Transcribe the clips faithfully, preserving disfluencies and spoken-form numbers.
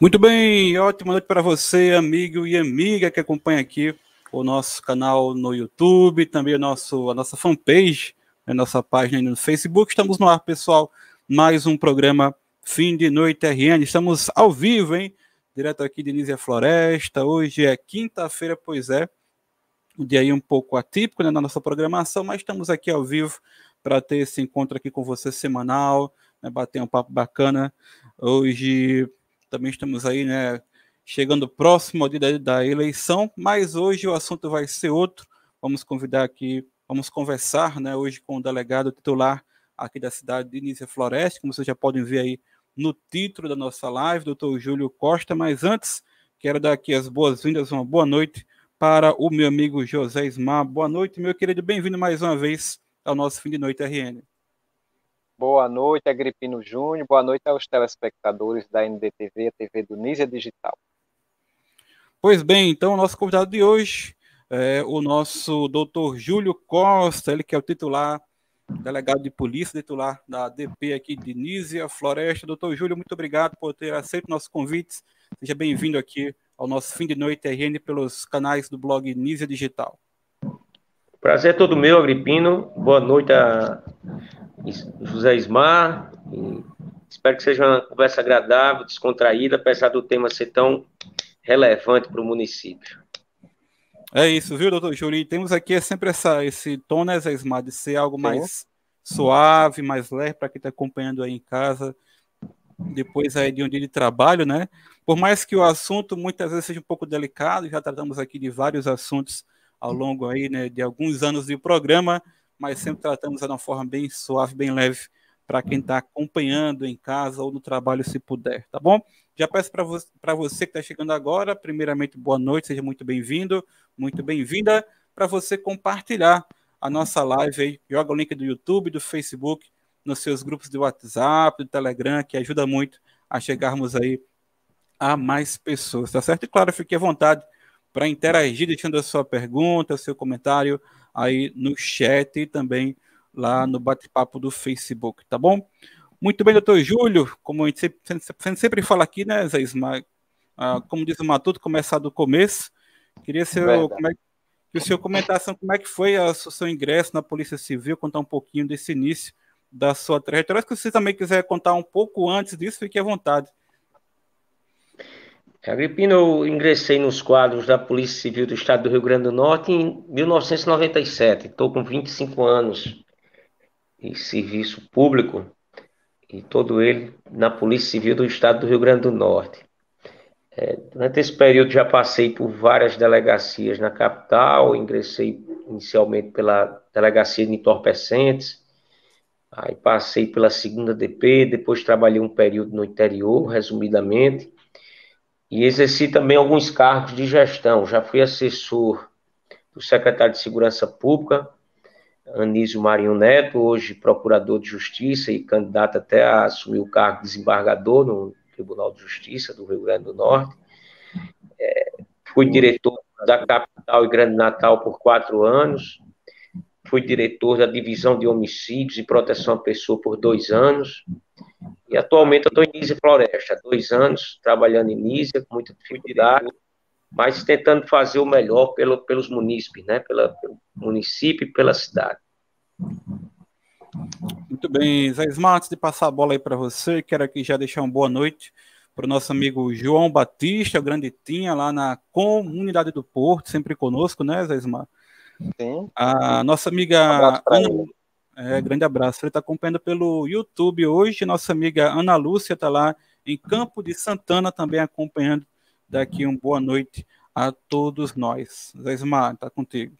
Muito bem, ótima noite para você, amigo e amiga que acompanha aqui o nosso canal no YouTube, também o nosso, a nossa fanpage, a nossa página no Facebook. Estamos no ar, pessoal, mais um programa Fim de Noite R N. Estamos ao vivo, hein? Direto aqui de Nísia Floresta. Hoje é quinta-feira, pois é, um dia aí um pouco atípico, né, na nossa programação, mas estamos aqui ao vivo para ter esse encontro aqui com você semanal, né, bater um papo bacana. Hoje também estamos aí, né, chegando próximo ao dia da, da eleição, mas hoje o assunto vai ser outro. Vamos convidar aqui, vamos conversar, né, hoje com o delegado titular aqui da cidade de Nísia Floresta, como vocês já podem ver aí no título da nossa live, doutor Júlio Costa. Mas antes, quero dar aqui as boas-vindas, uma boa noite para o meu amigo José Ismar. Boa noite, meu querido, bem-vindo mais uma vez ao nosso Fim de Noite R N. Boa noite, Agripino Júnior. Boa noite aos telespectadores da N D T V, a T V do Nísia Digital. Pois bem, então, o nosso convidado de hoje é o nosso doutor Júlio Costa, ele que é o titular, delegado de polícia, titular da D P aqui de Nísia Floresta. Doutor Júlio, muito obrigado por ter aceito o nosso convite. Seja bem-vindo aqui ao nosso Fim de Noite R N pelos canais do blog Nísia Digital. Prazer todo meu, Agripino. Boa noite a José Ismar, espero que seja uma conversa agradável, descontraída, apesar do tema ser tão relevante para o município. É isso, viu, doutor Júlio? Temos aqui sempre essa, esse tom, né, Zé Ismar, de ser algo mais Sim. suave, mais leve, para quem está acompanhando aí em casa, depois aí de um dia de trabalho, né? Por mais que o assunto muitas vezes seja um pouco delicado, já tratamos aqui de vários assuntos ao longo aí, né, de alguns anos de programa, mas sempre tratamos de uma forma bem suave, bem leve, para quem está acompanhando em casa ou no trabalho, se puder, tá bom? Já peço para vo você que está chegando agora, primeiramente, boa noite, seja muito bem-vindo, muito bem-vinda, para você compartilhar a nossa live aí, joga o link do YouTube, do Facebook, nos seus grupos de WhatsApp, do Telegram, que ajuda muito a chegarmos aí a mais pessoas, tá certo? E claro, fique à vontade para interagir, deixando a sua pergunta, o seu comentário, aí no chat e também lá no bate-papo do Facebook, tá bom? Muito bem, doutor Júlio, como a gente sempre, sempre fala aqui, né, Zé Ismar, ah, como diz o Matuto, começar do começo. Queria seu, como é, que o senhor comentasse como é que foi a, o seu ingresso na Polícia Civil, contar um pouquinho desse início da sua trajetória. Se você também quiser contar um pouco antes disso, fique à vontade. Agripino, eu ingressei nos quadros da Polícia Civil do Estado do Rio Grande do Norte em mil novecentos e noventa e sete. Estou com vinte e cinco anos de serviço público e todo ele na Polícia Civil do Estado do Rio Grande do Norte. É, durante esse período já passei por várias delegacias na capital, ingressei inicialmente pela Delegacia de Entorpecentes, aí passei pela segunda D P, depois trabalhei um período no interior, resumidamente, e exerci também alguns cargos de gestão. Já fui assessor do secretário de Segurança Pública, Anísio Marinho Neto, hoje procurador de Justiça e candidato até a assumir o cargo de desembargador no Tribunal de Justiça do Rio Grande do Norte. É, fui diretor da capital e Grande Natal por quatro anos. Fui diretor da divisão de homicídios e proteção à pessoa por dois anos. E atualmente eu estou em Nísia Floresta, há dois anos, trabalhando em Nísia, com muita dificuldade, mas tentando fazer o melhor pelo, pelos munícipes, né? Pela, pelo município e pela cidade. Muito bem, Zé Ismar, antes de passar a bola aí para você, quero aqui já deixar uma boa noite para o nosso amigo João Batista, o grande Tinha, lá na comunidade do Porto, sempre conosco, né, Zé Ismar? Sim. A nossa amiga... Um É, grande abraço. Ele está acompanhando pelo YouTube hoje. Nossa amiga Ana Lúcia está lá em Campo de Santana também acompanhando. Daqui uma boa noite a todos nós. Zé Ismar, está contigo.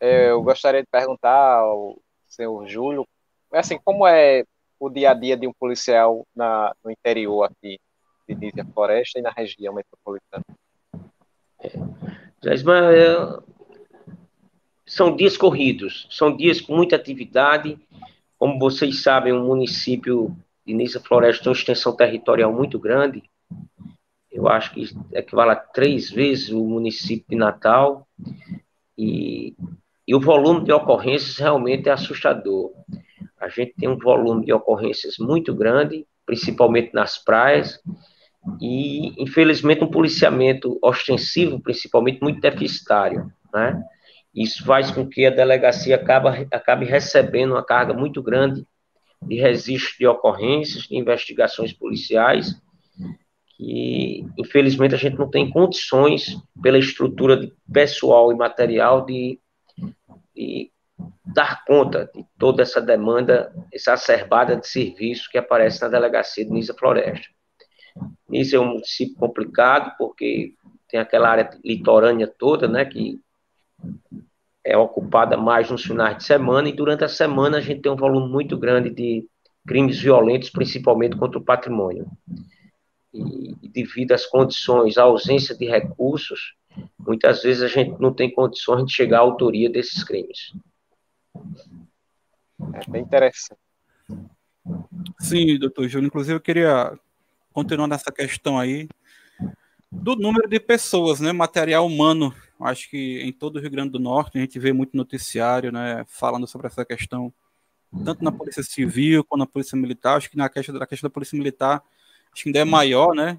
Eu gostaria de perguntar ao senhor Júlio, assim, como é o dia a dia de um policial na, no interior aqui de Nísia Floresta e na região metropolitana? Zé Ismar, eu... São dias corridos, são dias com muita atividade. Como vocês sabem, o município de Nísia Floresta tem uma extensão territorial muito grande. Eu acho que equivale a três vezes o município de Natal. E, e o volume de ocorrências realmente é assustador. A gente tem um volume de ocorrências muito grande, principalmente nas praias. e, infelizmente, um policiamento ostensivo, principalmente, muito deficitário, né? Isso faz com que a delegacia acabe, acabe recebendo uma carga muito grande de registro de ocorrências, de investigações policiais, que, infelizmente, a gente não tem condições, pela estrutura de pessoal e material, de, de dar conta de toda essa demanda exacerbada de serviço que aparece na delegacia de Nísia Floresta. Nísia é um município complicado, porque tem aquela área litorânea toda, né, que é ocupada mais nos finais de semana, e durante a semana a gente tem um volume muito grande de crimes violentos, principalmente contra o patrimônio. E, e devido às condições, à ausência de recursos, muitas vezes a gente não tem condições de chegar à autoria desses crimes. É bem interessante. Sim, doutor Júlio, inclusive eu queria continuar nessa questão aí do número de pessoas, né, material humano. Acho que em todo o Rio Grande do Norte a gente vê muito noticiário, né, falando sobre essa questão, tanto na Polícia Civil quanto na Polícia Militar. Acho que na questão da, questão da Polícia Militar, acho que ainda é maior, né,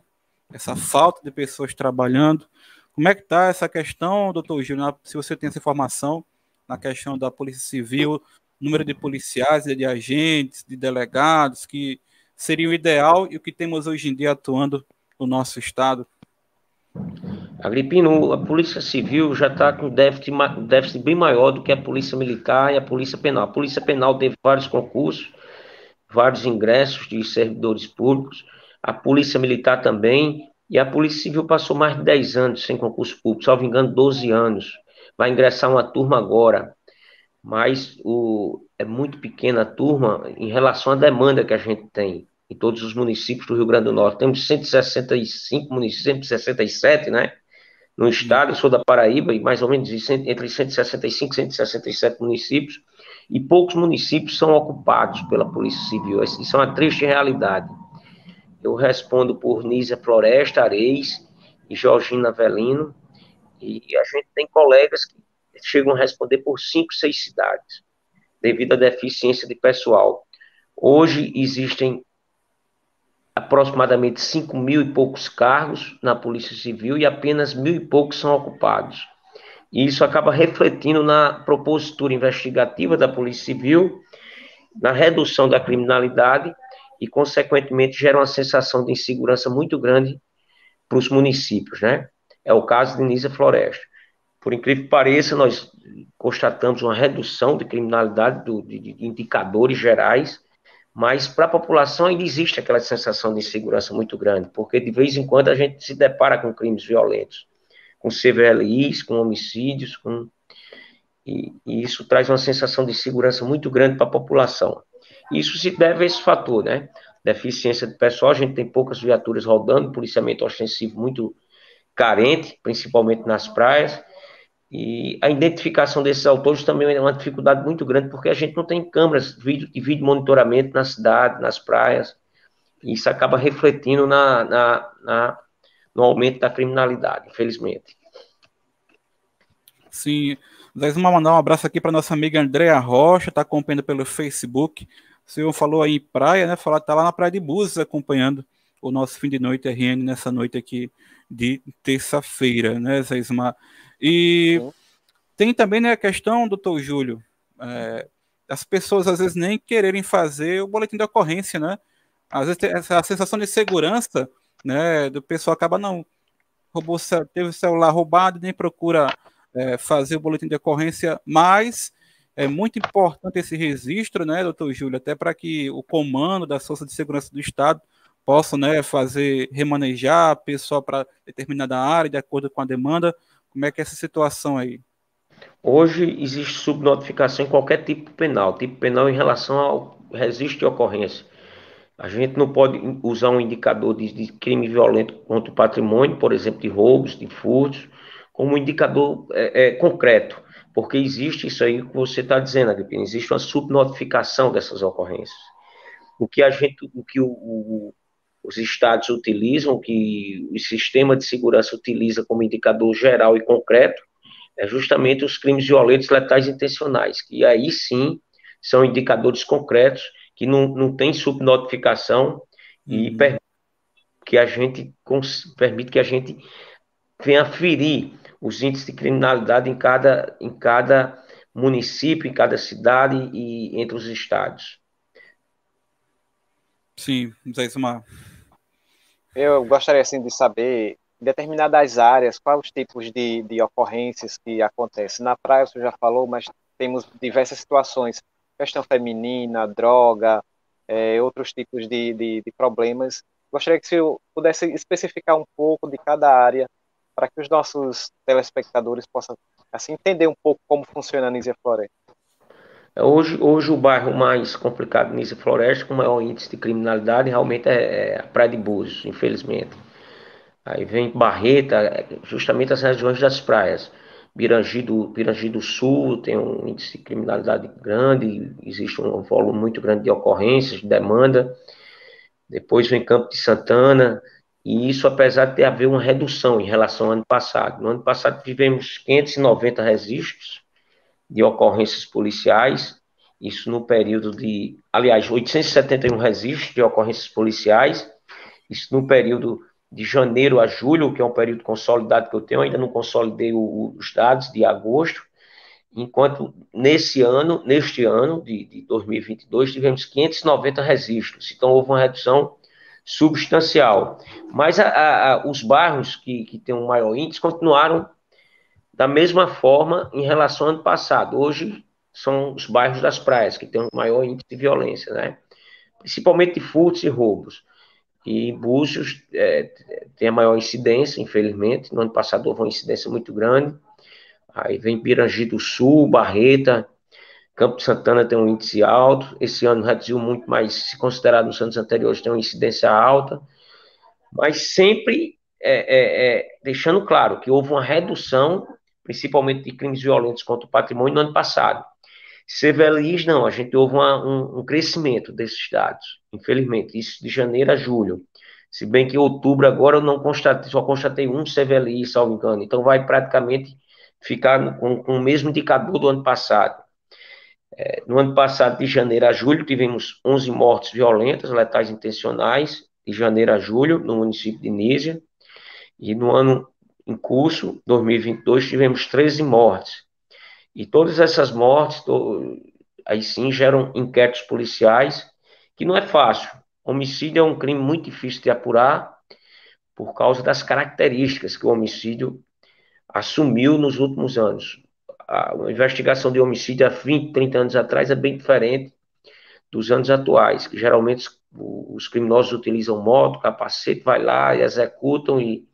essa falta de pessoas trabalhando. Como é que está essa questão, doutor Júlio, se você tem essa informação, na questão da Polícia Civil, número de policiais, de agentes, de delegados, que seria o ideal e o que temos hoje em dia atuando no nosso estado? Agripino, a Polícia Civil já está com déficit, déficit bem maior do que a Polícia Militar e a Polícia Penal. A Polícia Penal teve vários concursos, vários ingressos de servidores públicos, a Polícia Militar também, e a Polícia Civil passou mais de dez anos sem concurso público, salvo engano, doze anos. Vai ingressar uma turma agora, mas o, é muito pequena a turma em relação à demanda que a gente tem em todos os municípios do Rio Grande do Norte. Temos cento e sessenta e cinco municípios, cento e sessenta e sete, né? No estado, eu sou da Paraíba, e mais ou menos entre cento e sessenta e cinco e cento e sessenta e sete municípios, e poucos municípios são ocupados pela Polícia Civil. Isso é uma triste realidade. Eu respondo por Nísia Floresta, Areis e Jorgina Avelino, e a gente tem colegas que chegam a responder por cinco, seis cidades, devido à deficiência de pessoal. Hoje existem aproximadamente cinco mil e poucos cargos na Polícia Civil e apenas mil e poucos são ocupados. E isso acaba refletindo na propositura investigativa da Polícia Civil, na redução da criminalidade e, consequentemente, gera uma sensação de insegurança muito grande para os municípios, né? É o caso de Nísia Floresta. Por incrível que pareça, nós constatamos uma redução de criminalidade do, de, de indicadores gerais, mas para a população ainda existe aquela sensação de insegurança muito grande, porque de vez em quando a gente se depara com crimes violentos, com C V L Is, com homicídios, com... E, e isso traz uma sensação de insegurança muito grande para a população. Isso se deve a esse fator, né? Deficiência de pessoal, a gente tem poucas viaturas rodando, policiamento ostensivo muito carente, principalmente nas praias, e a identificação desses autores também é uma dificuldade muito grande, porque a gente não tem câmeras de vídeo, de vídeo monitoramento na cidade, nas praias, e isso acaba refletindo na, na, na, no aumento da criminalidade, infelizmente. Sim, nós vamos mandar um abraço aqui para nossa amiga Andréa Rocha, está acompanhando pelo Facebook. O senhor falou aí em praia, né? Está lá na praia de Búzios acompanhando o nosso Fim de Noite R N nessa noite aqui de terça-feira, né, Zé Ismar? E uhum. Tem também, né, a questão, doutor Júlio, é, as pessoas às vezes nem quererem fazer o boletim de ocorrência, né? Às vezes tem essa, a sensação de segurança, né, do pessoal acaba não, roubou, teve o celular roubado, nem procura é, fazer o boletim de ocorrência, mas é muito importante esse registro, né, doutor Júlio, até para que o comando das forças de segurança do Estado possam, né, fazer, remanejar pessoal para determinada área, de acordo com a demanda. Como é que é essa situação aí? Hoje existe subnotificação em qualquer tipo penal, tipo penal em relação ao registro de ocorrência. A gente não pode usar um indicador de, de crime violento contra o patrimônio, por exemplo, de roubos, de furtos, como um indicador é, é, concreto, porque existe isso aí que você está dizendo, Agripino, existe uma subnotificação dessas ocorrências. O que a gente, o que o, o os estados utilizam, que o sistema de segurança utiliza como indicador geral e concreto, é justamente os crimes violentos letais intencionais, que aí sim são indicadores concretos, que não, não tem subnotificação e uhum. que a gente permite que a gente venha ferir os índices de criminalidade em cada, em cada município, em cada cidade e entre os estados. Sim, José Ismar. Eu gostaria, assim, de saber, em determinadas áreas, quais os tipos de, de ocorrências que acontecem. Na praia, você já falou, mas temos diversas situações, questão feminina, droga, é, outros tipos de, de, de problemas. Gostaria que você pudesse especificar um pouco de cada área, para que os nossos telespectadores possam assim entender um pouco como funciona a Nísia Floresta. Hoje, hoje o bairro mais complicado de Nísia Floresta, com maior índice de criminalidade, realmente é a Praia de Búzios, infelizmente. Aí vem Barreta, justamente as regiões das praias. Pirangi do, Pirangi do Sul tem um índice de criminalidade grande, existe um volume muito grande de ocorrências, de demanda. Depois vem Campo de Santana, e isso apesar de ter havido uma redução em relação ao ano passado. No ano passado tivemos quinhentos e noventa registros de ocorrências policiais, isso no período de, aliás, oitocentos e setenta e um registros de ocorrências policiais, isso no período de janeiro a julho, que é um período consolidado que eu tenho, ainda não consolidei o, os dados de agosto, enquanto nesse ano, neste ano de, de dois mil e vinte e dois, tivemos quinhentos e noventa registros, então houve uma redução substancial. Mas a, a, os bairros que, que têm um maior índice continuaram da mesma forma em relação ao ano passado. Hoje são os bairros das praias que têm um maior índice de violência, né? Principalmente de furtos e roubos. E Búzios é, tem a maior incidência, infelizmente. No ano passado houve uma incidência muito grande. Aí vem Pirangi do Sul, Barreta, Campo de Santana tem um índice alto. Esse ano reduziu muito, mas se considerado nos anos anteriores tem uma incidência alta. Mas sempre é, é, é, deixando claro que houve uma redução, principalmente de crimes violentos contra o patrimônio no ano passado. C V L Is, não, a gente houve uma, um, um crescimento desses dados, infelizmente, isso de janeiro a julho. Se bem que em outubro agora eu não constatei, só constatei um C V L I, salvo engano, então vai praticamente ficar com, com o mesmo indicador do ano passado. É, no ano passado, de janeiro a julho, tivemos onze mortes violentas, letais intencionais, de janeiro a julho, no município de Nísia, e no ano em curso, dois mil e vinte e dois, tivemos treze mortes. E todas essas mortes, to... aí sim, geram inquéritos policiais, que não é fácil. Homicídio é um crime muito difícil de apurar, por causa das características que o homicídio assumiu nos últimos anos. A investigação de homicídio há vinte, trinta anos atrás é bem diferente dos anos atuais, que geralmente os criminosos utilizam moto, capacete, vai lá e executam, e,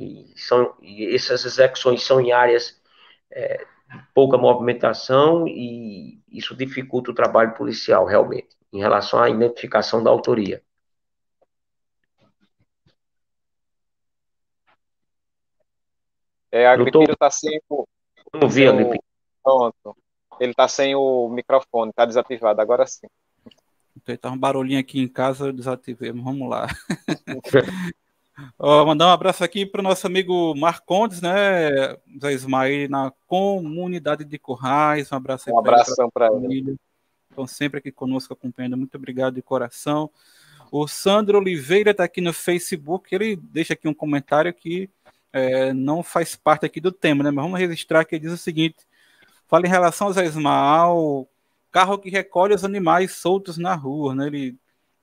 e, são, e essas execuções são em áreas... É, pouca movimentação, e isso dificulta o trabalho policial, realmente, em relação à identificação da autoria. É, Agripino está sem o... Não vi, Agripino. Pronto. Ele está sem o microfone, está desativado, agora sim. Está um barulhinho aqui em casa, eu desativei, mas vamos lá. Oh, mandar um abraço aqui para o nosso amigo Marcondes, né, José Ismar, na comunidade de Currais, um abraço um abração para ele. Estão sempre aqui conosco acompanhando, muito obrigado de coração. O Sandro Oliveira está aqui no Facebook, ele deixa aqui um comentário que é, não faz parte aqui do tema, né, mas vamos registrar, que ele diz o seguinte: fala em relação, José Ismar, ao carro que recolhe os animais soltos na rua, né, ele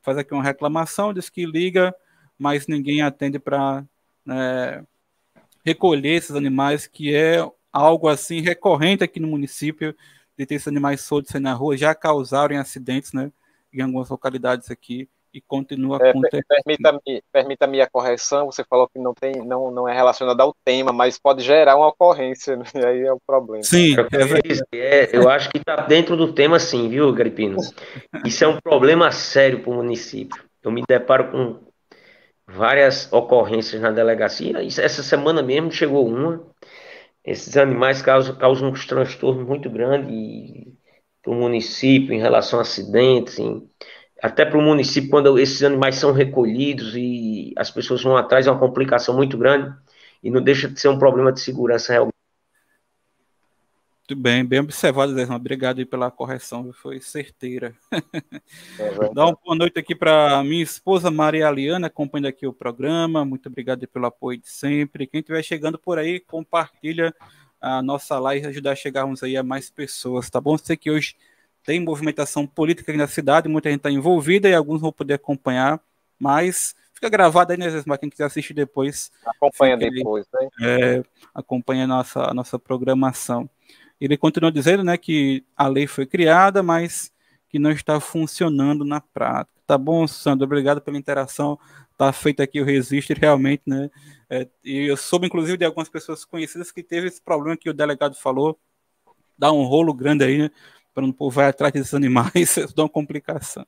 faz aqui uma reclamação, diz que liga, mas ninguém atende para é, recolher esses animais, que é algo assim recorrente aqui no município, de ter esses animais soltos aí na rua, já causaram acidentes, né, em algumas localidades aqui, e continua é, acontecendo. Permita-me, permita-me a correção, você falou que não, tem, não, não é relacionado ao tema, mas pode gerar uma ocorrência, né? E aí é o problema. Sim, eu, é, é, eu acho que está dentro do tema sim, viu, Agripino? Isso é um problema sério para o município. Eu me deparo com várias ocorrências na delegacia. Essa semana mesmo chegou uma. Esses animais causam, causam um transtorno muito grande para o município em relação a acidentes, em, até para o município, quando esses animais são recolhidos e as pessoas vão atrás, é uma complicação muito grande e não deixa de ser um problema de segurança realmente. Muito bem, bem observado, Zé. Obrigado aí pela correção, foi certeira. É, dá uma boa noite aqui para minha esposa Maria Aliana, acompanhando aqui o programa. Muito obrigado pelo apoio de sempre. Quem estiver chegando por aí, compartilha a nossa live, ajudar a chegarmos aí a mais pessoas, tá bom? Sei que hoje tem movimentação política aqui na cidade, muita gente está envolvida e alguns vão poder acompanhar, mas fica gravado aí, né, Zé? Mas quem quiser assistir depois... Acompanha depois, aí, né? É, acompanha a nossa, a nossa programação. Ele continua dizendo, né, que a lei foi criada, mas que não está funcionando na prática. Tá bom, Sandro? Obrigado pela interação. Tá feito aqui o registro, realmente, né? É, e eu soube, inclusive, de algumas pessoas conhecidas que teve esse problema que o delegado falou. Dá um rolo grande aí, né? Para não vai atrás desses animais, dá uma complicação.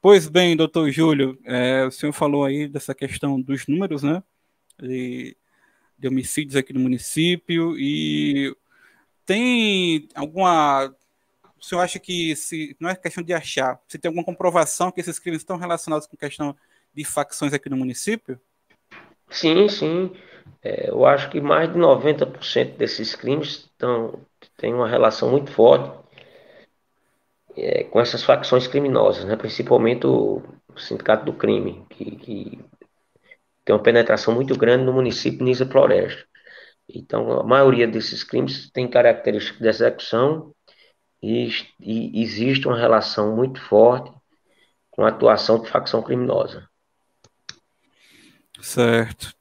Pois bem, doutor Júlio, é, o senhor falou aí dessa questão dos números, né? De, de homicídios aqui no município e... Tem alguma... O senhor acha que se... não é questão de achar, se tem alguma comprovação que esses crimes estão relacionados com questão de facções aqui no município? Sim, sim. É, eu acho que mais de noventa por cento desses crimes estão, tem uma relação muito forte é, com essas facções criminosas, né? Principalmente o Sindicato do Crime, que, que tem uma penetração muito grande no município de Nísia Floresta. Então, a maioria desses crimes tem característica de execução e, e existe uma relação muito forte com a atuação de facção criminosa. Certo.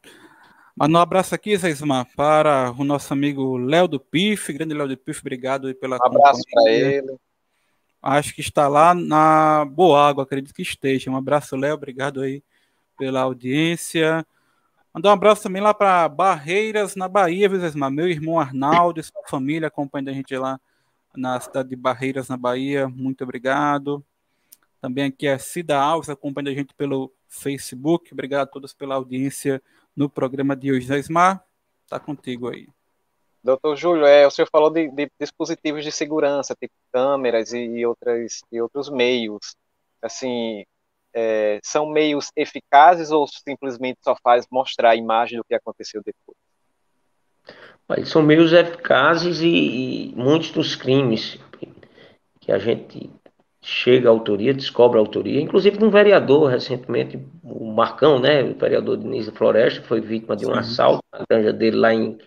Manda um abraço aqui, Zé Ismar, para o nosso amigo Léo do Pife. Grande Léo do Pife, obrigado pela um abraço para ele. Acho que está lá na Boa Água, acredito que esteja. Um abraço, Léo, obrigado aí pela audiência. Mandar um abraço também lá para Barreiras, na Bahia, viu, Zé Ismar? Meu irmão Arnaldo e sua família acompanhando a gente lá na cidade de Barreiras, na Bahia. Muito obrigado. Também aqui a Cida Alves acompanhando a gente pelo Facebook. Obrigado a todos pela audiência no programa de hoje. Zé Ismar, está contigo aí. Doutor Júlio, é, o senhor falou de, de dispositivos de segurança, tipo câmeras e, e, outras, e outros meios. Assim... É, são meios eficazes ou simplesmente só faz mostrar a imagem do que aconteceu depois? Olha, são meios eficazes e, e muitos dos crimes que a gente chega à autoria, descobre a autoria, inclusive de um vereador recentemente, o Marcão, né, o vereador de Nísia Floresta, foi vítima de um Sim. assalto na granja dele lá em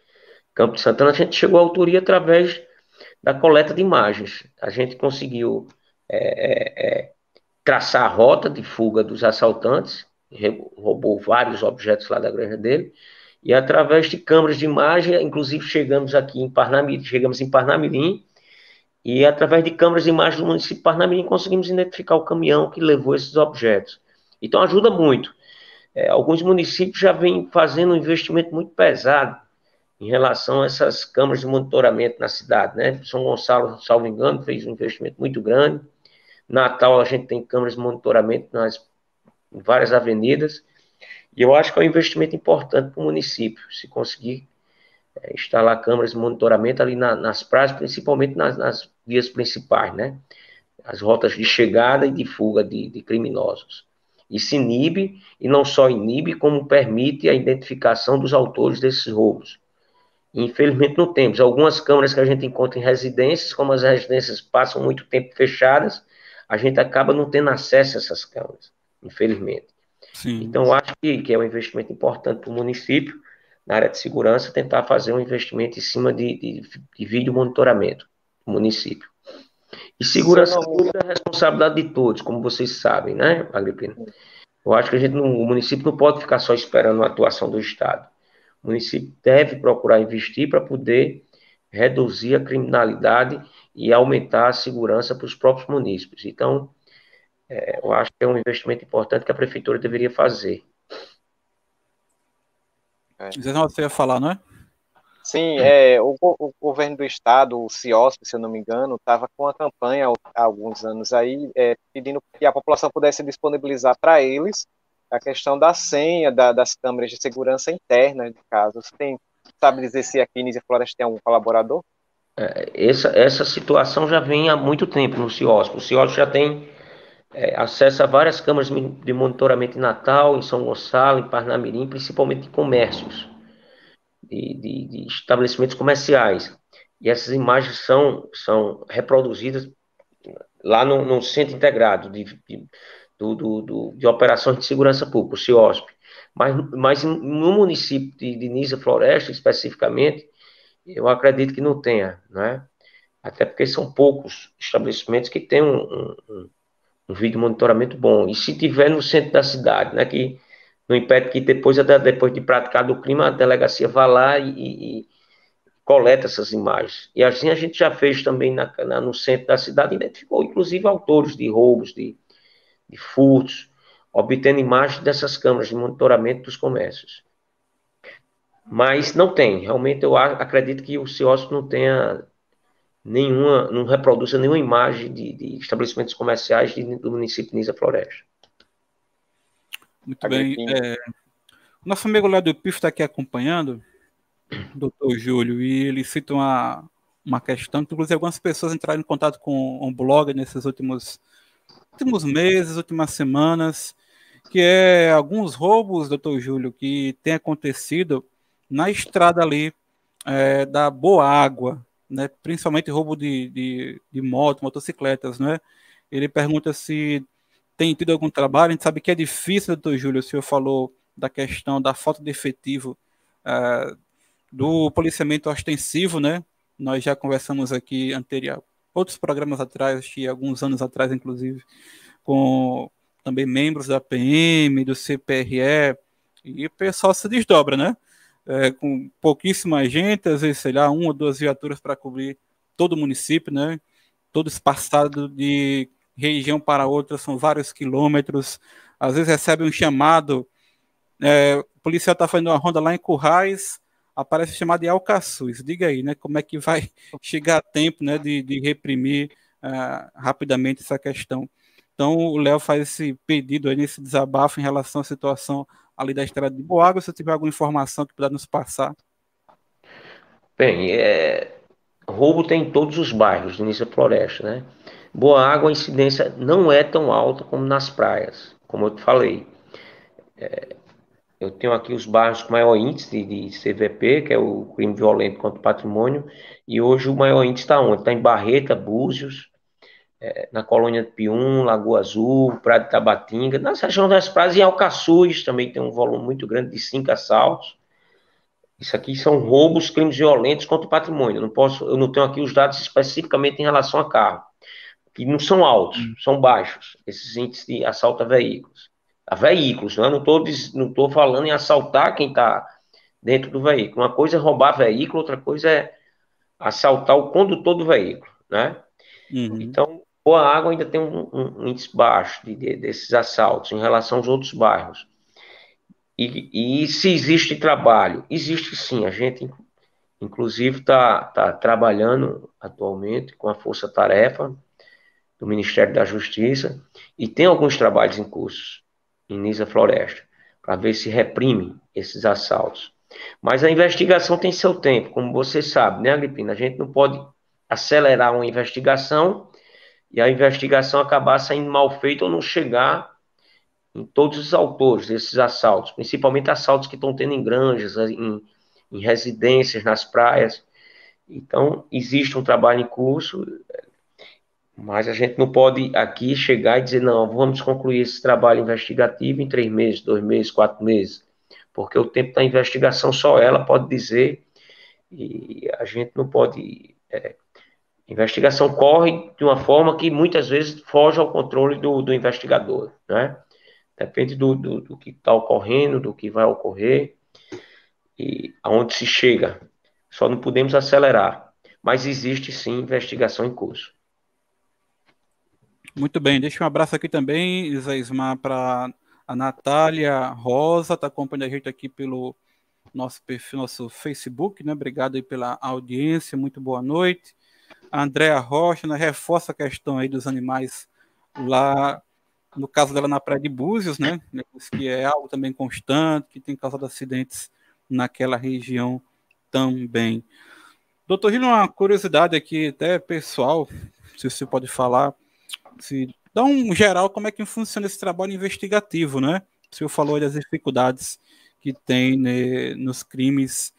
Campo de Santana. A gente chegou à autoria através da coleta de imagens. A gente conseguiu é, é, traçar a rota de fuga dos assaltantes, roubou vários objetos lá da granja dele, e através de câmeras de imagem, inclusive chegamos aqui em Parnamirim, chegamos em Parnamirim, e através de câmeras de imagem do município de Parnamirim conseguimos identificar o caminhão que levou esses objetos. Então ajuda muito. É, alguns municípios já vêm fazendo um investimento muito pesado em relação a essas câmeras de monitoramento na cidade, né? São Gonçalo, salvo engano, fez um investimento muito grande. Natal, a gente tem câmeras de monitoramento nas em várias avenidas, e eu acho que é um investimento importante para o município, se conseguir é, instalar câmeras de monitoramento ali na, nas praias, principalmente nas, nas vias principais, né? As rotas de chegada e de fuga de, de criminosos. E se inibe, e não só inibe, como permite a identificação dos autores desses roubos. Infelizmente não temos. Algumas câmeras que a gente encontra em residências, como as residências passam muito tempo fechadas, a gente acaba não tendo acesso a essas câmeras, infelizmente. Sim. Então, eu acho que, que é um investimento importante para o município, na área de segurança, tentar fazer um investimento em cima de, de, de vídeo monitoramento do município. E segurança pública é responsabilidade de todos, como vocês sabem, né, Agripino? Eu acho que a gente não, o município não pode ficar só esperando a atuação do Estado. O município deve procurar investir para poder reduzir a criminalidade e aumentar a segurança para os próprios munícipes. Então, é, eu acho que é um investimento importante que a prefeitura deveria fazer. É. Você ia falar, não é? Sim, é, o, o governo do estado, o C I O S P, se eu não me engano, estava com uma campanha há alguns anos aí, é, pedindo que a população pudesse disponibilizar para eles a questão da senha, da, das câmeras de segurança internas, de caso. Você tem, sabe dizer se aqui em Nísia Floresta tem algum colaborador? Essa, essa situação já vem há muito tempo no C I O S P. O C I O S P já tem é, acesso a várias câmaras de monitoramento em Natal, em São Gonçalo, em Parnamirim, principalmente em comércios, de, de, de estabelecimentos comerciais. e essas imagens são, são reproduzidas lá no, no Centro Integrado de, de, do, do, do, de Operações de Segurança Pública, o C I O S P. Mas, mas no município de, de Nísia Floresta, especificamente, eu acredito que não tenha, né? Até porque são poucos estabelecimentos que têm um, um, um vídeo monitoramento bom. E se tiver no centro da cidade, né, que não impede que depois, até depois de praticado o crime, a delegacia vá lá e, e coleta essas imagens. E assim a gente já fez também na, na, no centro da cidade, identificou inclusive autores de roubos, de, de furtos, obtendo imagens dessas câmeras de monitoramento dos comércios. Mas não tem, realmente eu acredito que o C I O S P não tenha nenhuma, não reproduza nenhuma imagem de, de estabelecimentos comerciais de, do município de Nísia Floresta. Muito Agripino. Bem. É, o nosso amigo Léo do Pife está aqui acompanhando, doutor Júlio, e ele cita uma, uma questão, que inclusive algumas pessoas entraram em contato com um blog nesses últimos, últimos meses, últimas semanas, que é alguns roubos, doutor Júlio, que tem acontecido na estrada ali é, da Boa Água, né, principalmente roubo de, de, de moto, motocicletas, né? Ele pergunta se tem tido algum trabalho. A gente sabe que é difícil, doutor Júlio, o senhor falou da questão da falta de efetivo uh, do policiamento ostensivo, né? Nós já conversamos aqui anterior, outros programas atrás, que alguns anos atrás, inclusive, com também membros da P M, do C P R E, e o pessoal se desdobra, né? É, com pouquíssima gente, às vezes, sei lá, uma ou duas viaturas para cobrir todo o município, né? Todo espaçado de região para outra, são vários quilômetros. Às vezes recebe um chamado, é, o policial está fazendo uma ronda lá em Currais, aparece chamado de Alcaçuz. Diga aí, né? Como é que vai chegar a tempo, né, de, de reprimir uh, rapidamente essa questão? Então, o Léo faz esse pedido aí, nesse desabafo em relação à situação ali da estrada de Boa Água. Se tiver alguma informação que puder nos passar. Bem, é, roubo tem em todos os bairros de Nísia Floresta, né? Boa Água, a incidência não é tão alta como nas praias, como eu te falei. É, eu tenho aqui os bairros com maior índice de, de C V P, que é o crime violento contra o patrimônio, e hoje o maior índice está onde? Está em Barreta, Búzios, é, na Colônia de Pium, Lagoa Azul, Praia de Tabatinga, nas regiões das praias, e Alcaçuz também tem um volume muito grande de cinco assaltos. Isso aqui são roubos, crimes violentos contra o patrimônio. Eu não posso, eu não tenho aqui os dados especificamente em relação a carro, que não são altos, são baixos, esses índices de assalto a veículos. A veículos, né? Não tô, não tô falando em assaltar quem está dentro do veículo. Uma coisa é roubar veículo, outra coisa é assaltar o condutor do veículo, né? Uhum. Então, Boa Água ainda tem um, um, um índice baixo de, de, desses assaltos em relação aos outros bairros. E, e se existe trabalho? Existe sim, a gente... Inclusive, está tá trabalhando atualmente com a força-tarefa do Ministério da Justiça, e tem alguns trabalhos em curso em Nísia Floresta, para ver se reprime esses assaltos. Mas a investigação tem seu tempo, como você sabe, né, Agripino? A gente não pode acelerar uma investigação e a investigação acabar saindo mal feita ou não chegar em todos os autores desses assaltos, principalmente assaltos que estão tendo em granjas, em em residências, nas praias. Então, existe um trabalho em curso, mas a gente não pode aqui chegar e dizer, não, vamos concluir esse trabalho investigativo em três meses, dois meses, quatro meses, porque o tempo da investigação só ela pode dizer, e a gente não pode... É, a investigação corre de uma forma que muitas vezes foge ao controle do, do investigador, né? Depende do, do, do que está ocorrendo, do que vai ocorrer, e aonde se chega. Só não podemos acelerar, mas existe sim investigação em curso. Muito bem, deixa um abraço aqui também, José Ismar, para a Natália Rosa, está acompanhando a gente aqui pelo nosso perfil, nosso Facebook, né? Obrigado aí pela audiência, muito boa noite. A Andréa Rocha, né, reforça a questão aí dos animais lá, no caso dela na Praia de Búzios, né? Que é algo também constante, que tem causado acidentes naquela região também. Doutor Júlio, uma curiosidade aqui até pessoal, se você pode falar, se dá um geral como é que funciona esse trabalho investigativo, né? O senhor falou das dificuldades que tem, né, nos crimes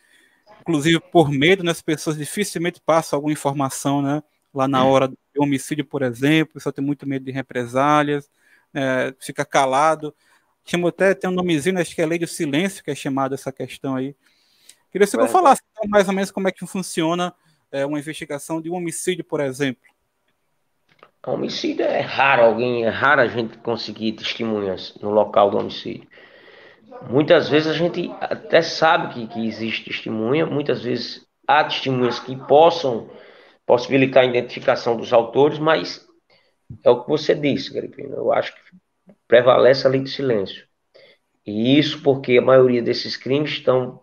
Inclusive, por medo, né, as pessoas dificilmente passam alguma informação, né, lá na hora do homicídio, por exemplo, só tem muito medo de represálias, é, fica calado. Chama até, tem um nomezinho, acho que é lei do silêncio, que é chamada essa questão aí. Queria que eu falasse então, mais ou menos como é que funciona é, uma investigação de um homicídio, por exemplo. Homicídio é raro, alguém, é raro a gente conseguir testemunhas no local do homicídio. Muitas vezes a gente até sabe que, que existe testemunha, muitas vezes há testemunhas que possam possibilitar a identificação dos autores, mas é o que você disse, Agripino, eu acho que prevalece a lei do silêncio. E isso porque a maioria desses crimes estão...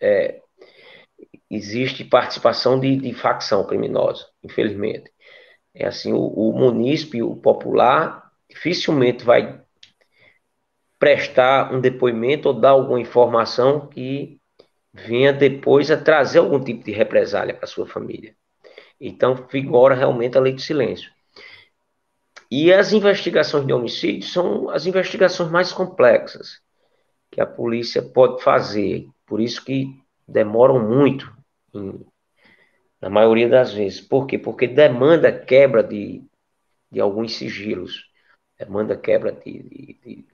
É, existe participação de, de facção criminosa, infelizmente. É assim, o, o munícipe, o popular, dificilmente vai prestar um depoimento ou dar alguma informação que venha depois a trazer algum tipo de represália para sua família. Então, vigora realmente a lei do silêncio. E as investigações de homicídio são as investigações mais complexas que a polícia pode fazer. Por isso que demoram muito, em, na maioria das vezes. Por quê? Porque demanda quebra de, de alguns sigilos. Demanda quebra de... de, de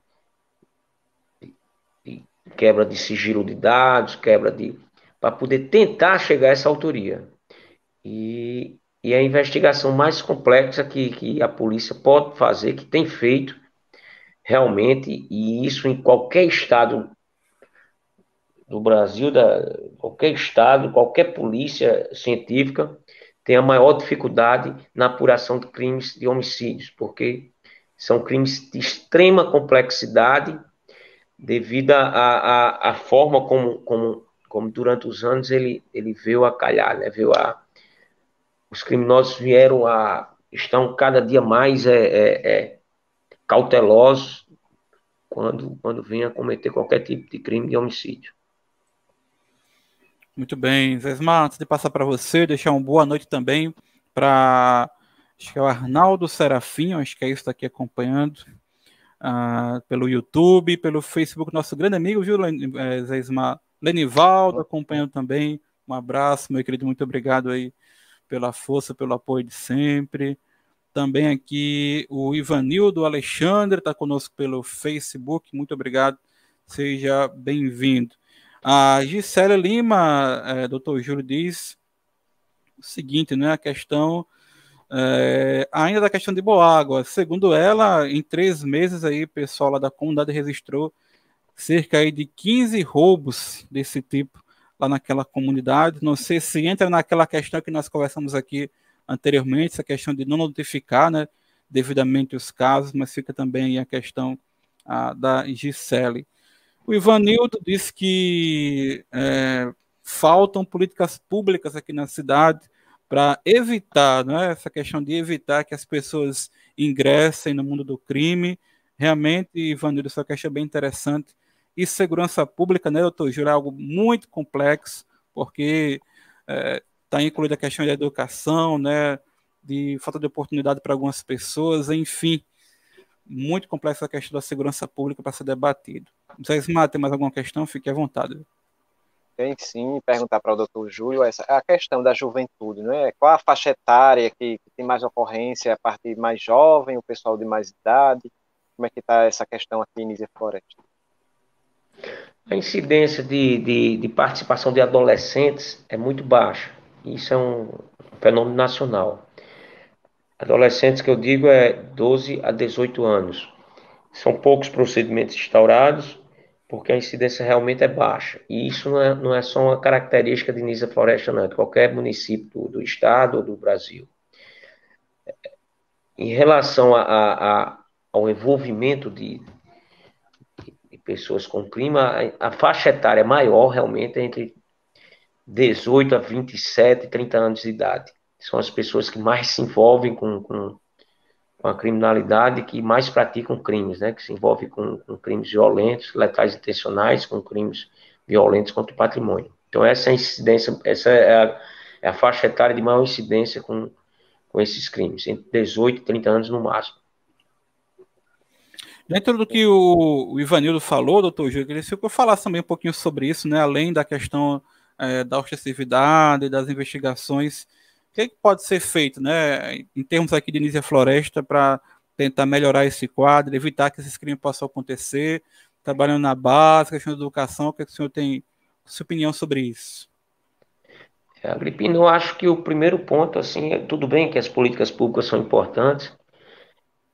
quebra de sigilo de dados, quebra de... para poder tentar chegar a essa autoria. E, e a investigação mais complexa que, que a polícia pode fazer, que tem feito, realmente, e isso em qualquer estado do Brasil, da, qualquer estado, qualquer polícia científica, tem a maior dificuldade na apuração de crimes de homicídios, porque são crimes de extrema complexidade, devido à forma como, como, como durante os anos ele, ele veio a calhar, né? Veio a, os criminosos vieram a... estão cada dia mais é, é, é, cautelosos quando, quando vêm a cometer qualquer tipo de crime de homicídio. Muito bem, Zé Ismar, antes de passar para você, deixar uma boa noite também para é o Arnaldo Serafim, acho que é isso, está aqui acompanhando. Uh, pelo YouTube, pelo Facebook, nosso grande amigo, viu, Zé Ismar? Lenivaldo, acompanhando também. Um abraço, meu querido, muito obrigado aí pela força, pelo apoio de sempre. Também aqui o Ivanildo Alexandre está conosco pelo Facebook, muito obrigado, seja bem-vindo. A Gisela Lima, é, doutor Júlio, diz o seguinte, né, a questão... É, ainda da questão de Boa Água, segundo ela, em três meses aí, o pessoal lá da comunidade registrou cerca aí de quinze roubos desse tipo lá naquela comunidade. Não sei se entra naquela questão que nós conversamos aqui anteriormente, essa questão de não notificar, né, devidamente os casos, mas fica também aí a questão a, da Gisele. O Ivanildo disse que é, faltam políticas públicas aqui na cidade para evitar, né, essa questão de evitar que as pessoas ingressem no mundo do crime. Realmente, Ivanildo, essa questão é bem interessante. E segurança pública, né, doutor Júlio, é algo muito complexo, porque está é, incluída a questão da educação, né, de falta de oportunidade para algumas pessoas, enfim, muito complexa a questão da segurança pública para ser debatido. Zé Ismar, tem mais alguma questão? Fique à vontade. Tem sim, perguntar para o doutor Júlio essa, a questão da juventude, né? Qual a faixa etária que, que tem mais ocorrência, a parte mais jovem, o pessoal de mais idade? Como é que está essa questão aqui em Nísia Floresta? A incidência de, de, de participação de adolescentes é muito baixa. Isso é um fenômeno nacional. Adolescentes, que eu digo, é doze a dezoito anos. São poucos procedimentos instaurados, porque a incidência realmente é baixa. E isso não é, não é só uma característica de Nísia Floresta, não, é de qualquer município do, do estado ou do Brasil. Em relação a, a, a, ao envolvimento de, de pessoas com crime, a, a faixa etária maior realmente é entre dezoito a vinte e sete, trinta anos de idade. São as pessoas que mais se envolvem com, com, com a criminalidade, que mais praticam crimes, né? Que se envolve com, com crimes violentos, letais intencionais, com crimes violentos contra o patrimônio. Então, essa é a incidência, essa é a, é a faixa etária de maior incidência com, com esses crimes, entre dezoito e trinta anos no máximo. Dentro do que o, o Ivanildo falou, doutor Júlio, eu queria que eu falasse também um pouquinho sobre isso, né? Além da questão é, da ostensividade, das investigações. O que pode ser feito, né, em termos aqui de Nísia Floresta, para tentar melhorar esse quadro, evitar que esses crimes possam acontecer, trabalhando na base, questão da educação? O que o senhor tem, sua opinião sobre isso? É, Agripino, eu acho que o primeiro ponto, assim, é, tudo bem que as políticas públicas são importantes,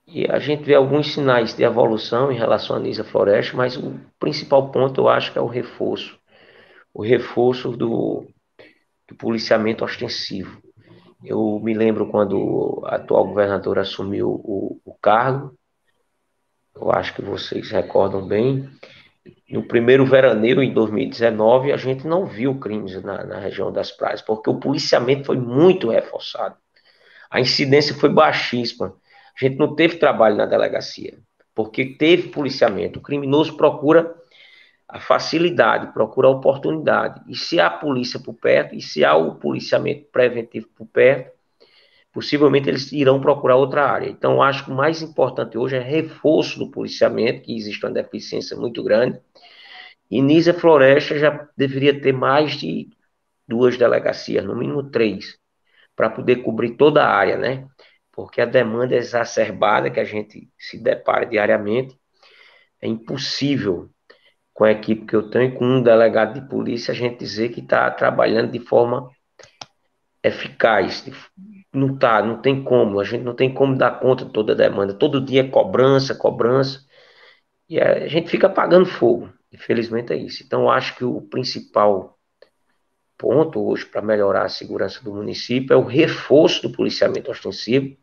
e a gente vê alguns sinais de evolução em relação à Nísia Floresta, mas o principal ponto, eu acho, que é o reforço, o reforço do, do policiamento ostensivo. Eu me lembro quando a atual governadora assumiu o, o cargo, eu acho que vocês recordam bem, no primeiro veraneiro, em dois mil e dezenove, a gente não viu crimes na, na região das praias, porque o policiamento foi muito reforçado. A incidência foi baixíssima. A gente não teve trabalho na delegacia, porque teve policiamento. O criminoso procura a facilidade, procura a oportunidade. E se há polícia por perto, e se há o policiamento preventivo por perto, possivelmente eles irão procurar outra área. Então, acho que o mais importante hoje é reforço do policiamento, que existe uma deficiência muito grande. E Nísia Floresta já deveria ter mais de duas delegacias, no mínimo três, para poder cobrir toda a área, né? Porque a demanda exacerbada que a gente se depara diariamente, é impossível, com a equipe que eu tenho, com um delegado de polícia, a gente dizer que está trabalhando de forma eficaz. Não está, não tem como, a gente não tem como dar conta de toda a demanda. Todo dia é cobrança, cobrança, e a gente fica apagando fogo. Infelizmente é isso. Então, acho que o principal ponto hoje para melhorar a segurança do município é o reforço do policiamento ostensivo,